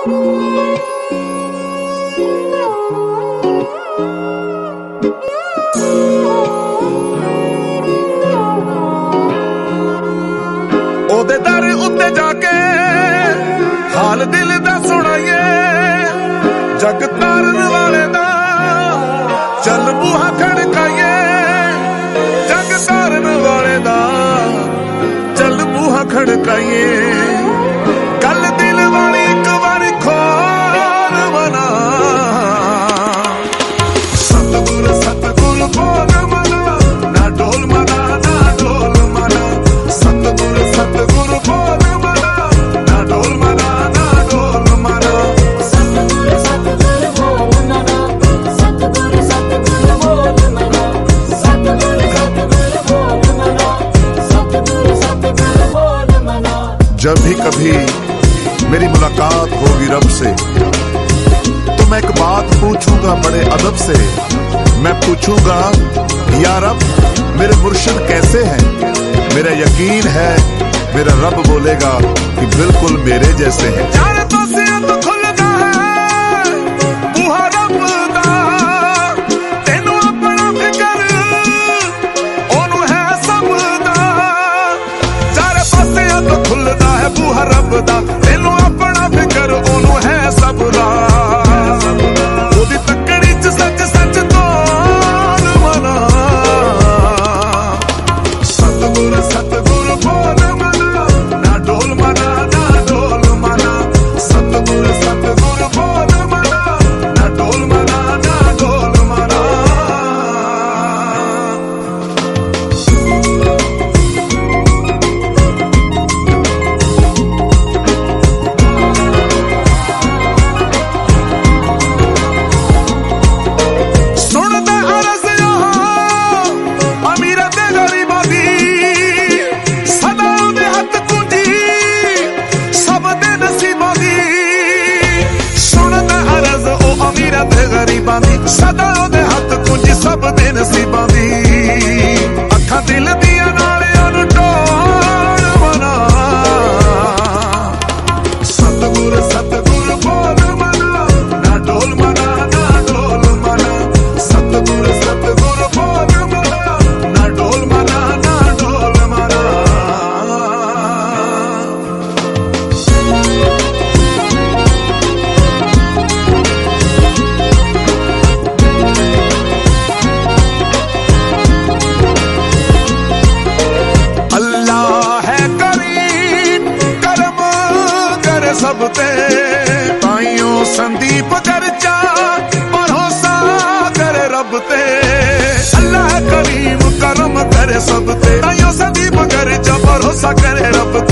ओदे दर उत्ते जाके हाल दिल दा सुनाइए जग तारन वाले दा चल बूहा खड़काइए जग तारन वाले दा चल बूहा खड़काइए कल दिल वाली एक बार खोल बना सतगुरु भोग मना ना ढोल मना ना ढोल मना सतगुरु भोग मना ना ढोल मना ना ढोल मना सतगुरु भोग मना सतगुरु भोग मना सतगुरु भोग मना सतगुरु भोग मना। जब भी कभी मेरी मुलाकात होगी रब से तो मैं एक बात पूछूंगा बड़े अदब से, मैं पूछूंगा या रब मेरे मुर्शिद कैसे हैं, मेरा यकीन है मेरा रब बोलेगा कि बिल्कुल मेरे जैसे हैं। सदा ओदे हाथ कुछ सब दे नसीबां दी अखां दिल दियां नालियां नूं ढोल बना सतगुरु भोग मना ना ढोल मना ना ढोल मना सतगुरु भोग मना ना ढोल मना ना ढोल मना। ताइयों संदीप चर्चा भरोसा कर रब ते अल्लाह करीम करम करे सब ते ताइयों संदीप चर्चा भरोसा करे रब ते।